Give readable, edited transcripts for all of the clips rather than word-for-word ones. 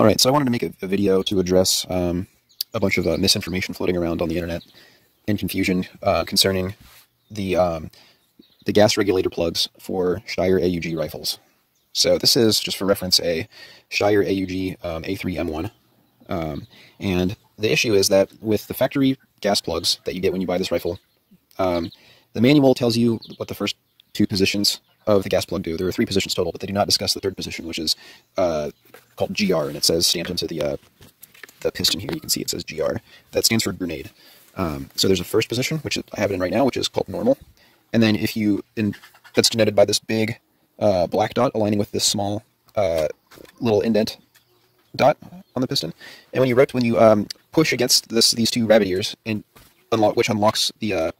All right, so I wanted to make a video to address a bunch of misinformation floating around on the internet and confusion concerning the gas regulator plugs for Steyr AUG rifles. So this is, just for reference, a Steyr AUG A3 M1. And the issue is that with the factory gas plugs that you get when you buy this rifle, the manual tells you what the first two positions of the gas plug do. There are three positions total, but they do not discuss the third position, which is called GR, and it says, stamped into the piston here, you can see it says GR. That stands for grenade. So there's a first position, which I have it in right now, which is called normal. And then if you, that's denoted by this big black dot aligning with this small little indent dot on the piston. And when you push against these two rabbit ears, and unlock, which unlocks the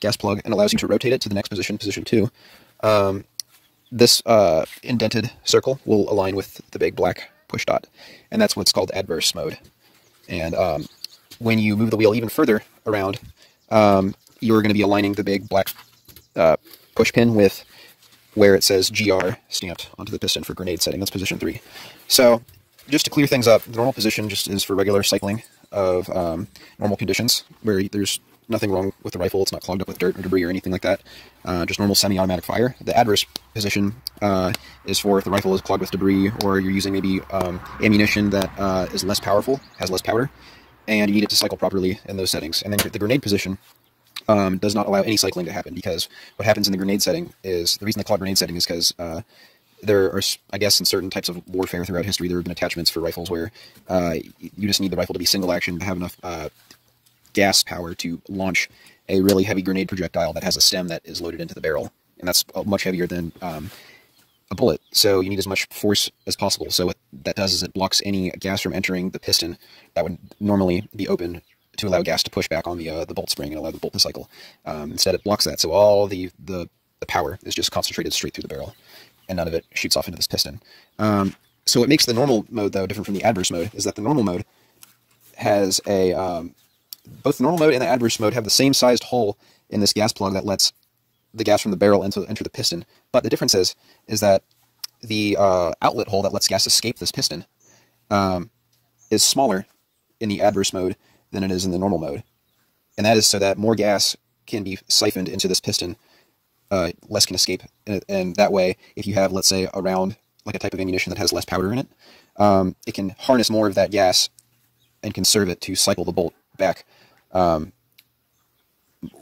gas plug and allows you to rotate it to the next position, position 2, this indented circle will align with the big black push dot. And that's what's called adverse mode. And when you move the wheel even further around, you're going to be aligning the big black push pin with where it says GR stamped onto the piston for grenade setting. That's position 3. So just to clear things up, the normal position just is for regular cycling of normal conditions where there's nothing wrong with the rifle. It's not clogged up with dirt or debris or anything like that. Just normal semi-automatic fire. The adverse position is for if the rifle is clogged with debris, or you're using maybe ammunition that is less powerful, has less powder, and you need it to cycle properly in those settings. And then the grenade position does not allow any cycling to happen, because what happens in the grenade setting is, the reason they call it grenade setting is because there are, I guess, in certain types of warfare throughout history, there have been attachments for rifles where you just need the rifle to be single action, to have enough gas power to launch a really heavy grenade projectile that has a stem that is loaded into the barrel. And that's much heavier than a bullet. So you need as much force as possible. So what that does is it blocks any gas from entering the piston that would normally be open to allow gas to push back on the bolt spring and allow the bolt to cycle. Instead, it blocks that. So all the power is just concentrated straight through the barrel, and none of it shoots off into this piston. So what makes the normal mode, though, different from the adverse mode is that the normal mode has a... both the normal mode and the adverse mode have the same sized hole in this gas plug that lets the gas from the barrel enter the piston. But the difference is that the outlet hole that lets gas escape this piston is smaller in the adverse mode than it is in the normal mode. And that is so that more gas can be siphoned into this piston, less can escape. And that way, if you have, let's say, a round, like a type of ammunition that has less powder in it, it can harness more of that gas and conserve it to cycle the bolt back.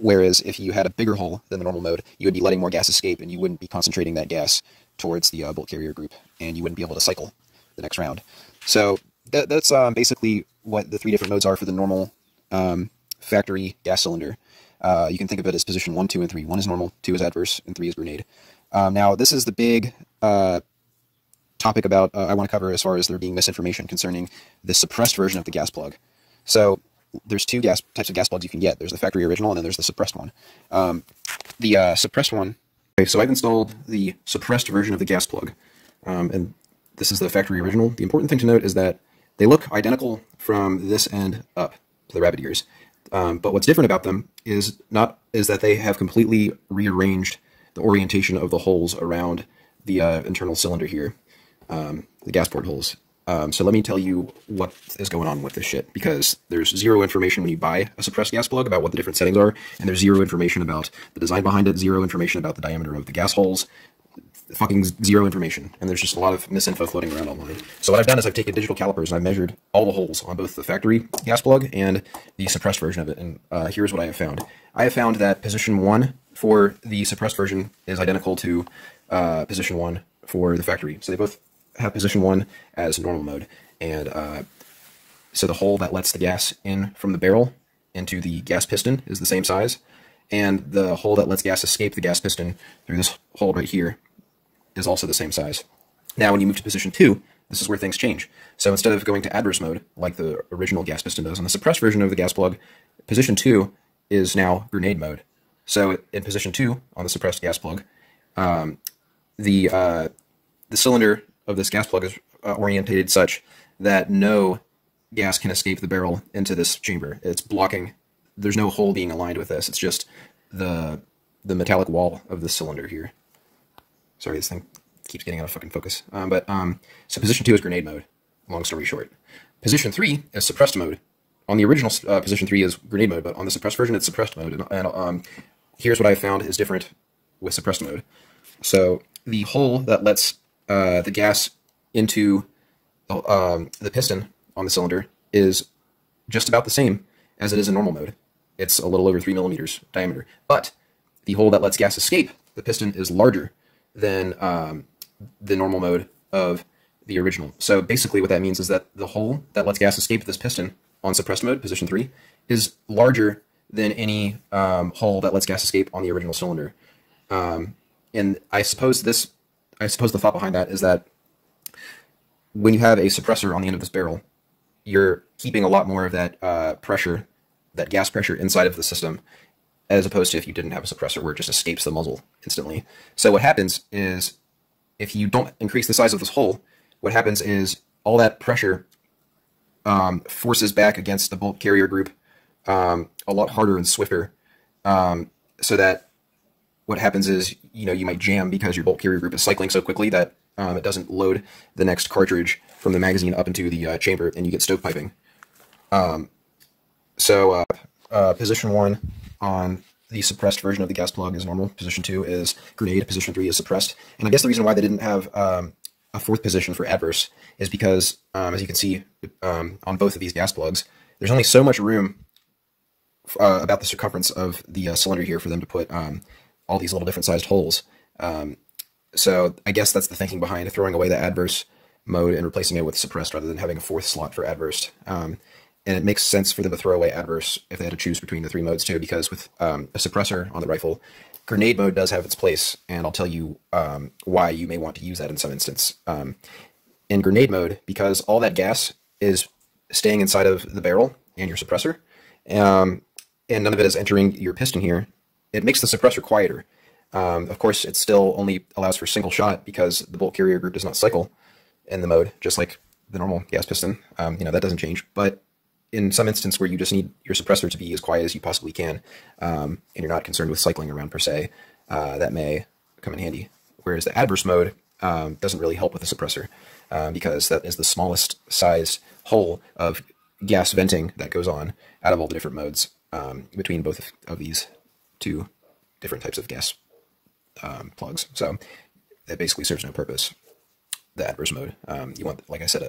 Whereas if you had a bigger hole than the normal mode, you would be letting more gas escape, and you wouldn't be concentrating that gas towards the bolt carrier group, and you wouldn't be able to cycle the next round. So that's basically what the three different modes are for the normal factory gas cylinder. You can think of it as position 1, 2, and 3. 1 is normal, 2 is adverse, and 3 is grenade. Now this is the big topic about I want to cover as far as there being misinformation concerning the suppressed version of the gas plug. So there's two types of gas plugs you can get. There's the factory original, and then there's the suppressed one. The suppressed one... Okay, so I've installed the suppressed version of the gas plug, and this is the factory original. The important thing to note is that they look identical from this end up to the rabbit ears, but what's different about them is that they have completely rearranged the orientation of the holes around the internal cylinder here, the gas port holes. So let me tell you what is going on with this shit, because there's zero information when you buy a suppressed gas plug about what the different settings are, and there's zero information about the design behind it, zero information about the diameter of the gas holes, fucking zero information. And there's just a lot of misinfo floating around online. So what I've done is I've taken digital calipers and I've measured all the holes on both the factory gas plug and the suppressed version of it, and here's what I have found. I have found that position 1 for the suppressed version is identical to position 1 for the factory. So they both have position 1 as normal mode, and so the hole that lets the gas in from the barrel into the gas piston is the same size, and the hole that lets gas escape the gas piston through this hole right here is also the same size. Now when you move to position 2, this is where things change. So instead of going to adverse mode like the original gas piston does on the suppressed version of the gas plug, position 2 is now grenade mode. So in position 2 on the suppressed gas plug, the cylinder of this gas plug is orientated such that no gas can escape the barrel into this chamber. It's blocking, there's no hole being aligned with this, it's just the metallic wall of the cylinder here. Sorry, this thing keeps getting out of fucking focus. So position 2 is grenade mode. long story short. Position 3 is suppressed mode. On the original, position 3 is grenade mode, but on the suppressed version, it's suppressed mode. And here's what I found is different with suppressed mode. So the hole that lets the gas into the piston on the cylinder is just about the same as it is in normal mode. It's a little over 3 millimeters diameter, but the hole that lets gas escape the piston is larger than the normal mode of the original. So basically what that means is that the hole that lets gas escape this piston on suppressed mode, position 3, is larger than any hole that lets gas escape on the original cylinder. And I suppose the thought behind that is that when you have a suppressor on the end of this barrel, you're keeping a lot more of that pressure, that gas pressure, inside of the system, as opposed to if you didn't have a suppressor where it just escapes the muzzle instantly. So what happens is, if you don't increase the size of this hole, what happens is all that pressure forces back against the bolt carrier group a lot harder and swifter, so that what happens is, you know, you might jam because your bolt carrier group is cycling so quickly that it doesn't load the next cartridge from the magazine up into the chamber, and you get stove piping. So position 1 on the suppressed version of the gas plug is normal, position 2 is grenade, position 3 is suppressed. And I guess the reason why they didn't have a fourth position for adverse is because, as you can see on both of these gas plugs, there's only so much room about the circumference of the cylinder here for them to put all these little different sized holes. So I guess that's the thinking behind throwing away the adverse mode and replacing it with suppressed rather than having a fourth slot for adverse. And it makes sense for them to throw away adverse if they had to choose between the three modes too, because with a suppressor on the rifle, grenade mode does have its place, and I'll tell you why you may want to use that in some instance. In grenade mode, because all that gas is staying inside of the barrel and your suppressor, and none of it is entering your piston here, it makes the suppressor quieter. Of course, it still only allows for single shot because the bolt carrier group does not cycle in the mode, just like the normal gas piston. You know, that doesn't change, but in some instance where you just need your suppressor to be as quiet as you possibly can, and you're not concerned with cycling around per se, that may come in handy. Whereas the adverse mode doesn't really help with the suppressor because that is the smallest size hole of gas venting that goes on out of all the different modes between both of these two different types of gas plugs. So that basically serves no purpose, the adverse mode. You want, like I said,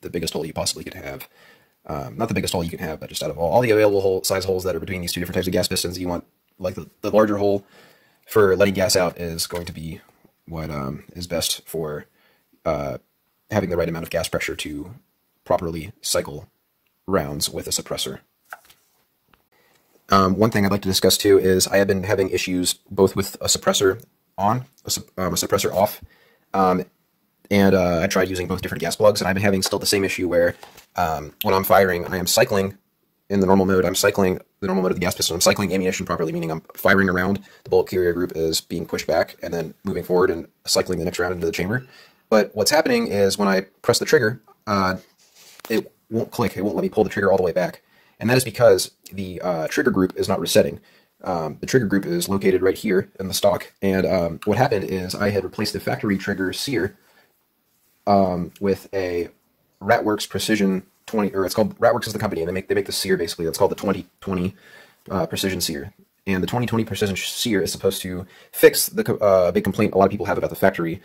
the biggest hole you possibly could have. Not the biggest hole you can have, but just out of all the available size holes that are between these two different types of gas pistons, you want, like, the larger hole for letting gas out is going to be what is best for having the right amount of gas pressure to properly cycle rounds with a suppressor. One thing I'd like to discuss too is I have been having issues both with a suppressor on, a suppressor off, and I tried using both different gas plugs, and I've been having still the same issue where when I'm firing, I am cycling in the normal mode. I'm cycling the normal mode of the gas piston. I'm cycling ammunition properly, meaning I'm firing around. The bullet carrier group is being pushed back and then moving forward and cycling the next round into the chamber. But what's happening is when I press the trigger, it won't click. It won't let me pull the trigger all the way back. And that is because the trigger group is not resetting. The trigger group is located right here in the stock. And what happened is I had replaced the factory trigger Sear with a RatWorx Precision 20, or it's called, RatWorx is the company, and they make the Sear basically. It's called the 2020 Precision Sear. And the 2020 Precision Sear is supposed to fix the big complaint a lot of people have about the factory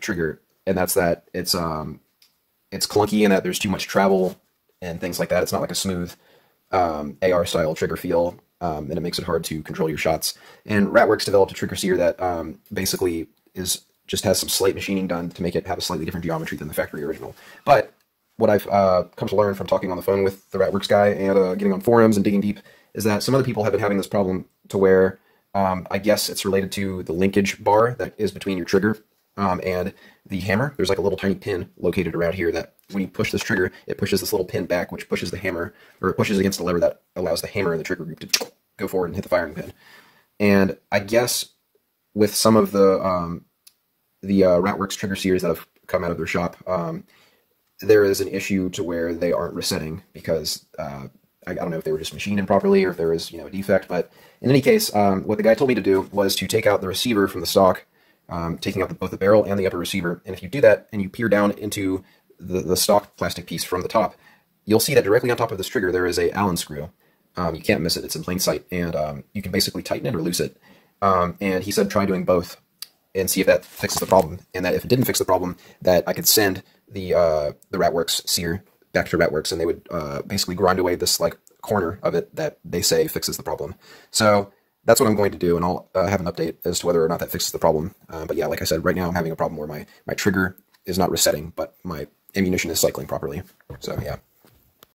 trigger, and that's that it's clunky and that there's too much travel and things like that. It's not like a smooth AR style trigger feel, and it makes it hard to control your shots. And RatWorx developed a trigger Sear that basically just has some slight machining done to make it have a slightly different geometry than the factory original. But what I've come to learn from talking on the phone with the RatWorx guy and getting on forums and digging deep is that some other people have been having this problem to where I guess it's related to the linkage bar that is between your trigger and the hammer. There's like a little tiny pin located around here that when you push this trigger, it pushes this little pin back, which pushes the hammer, or it pushes against the lever that allows the hammer and the trigger group to go forward and hit the firing pin. And I guess with some of the RatWorx trigger Sears that have come out of their shop, there is an issue to where they aren't resetting because I don't know if they were just machined improperly or if there was, you know, a defect. But in any case, what the guy told me to do was to take out the receiver from the stock, taking out both the barrel and the upper receiver. And if you do that and you peer down into the stock plastic piece from the top, you'll see that directly on top of this trigger there is a Allen screw. You can't miss it, it's in plain sight, and you can basically tighten it or loose it. And he said try doing both and see if that fixes the problem, and that if it didn't fix the problem, that I could send the RatWorx Sear back to RatWorx, and they would basically grind away this like corner of it that they say fixes the problem. So that's what I'm going to do, and I'll have an update as to whether or not that fixes the problem. But yeah, like I said, right now I'm having a problem where my trigger is not resetting, but my ammunition is cycling properly. So yeah.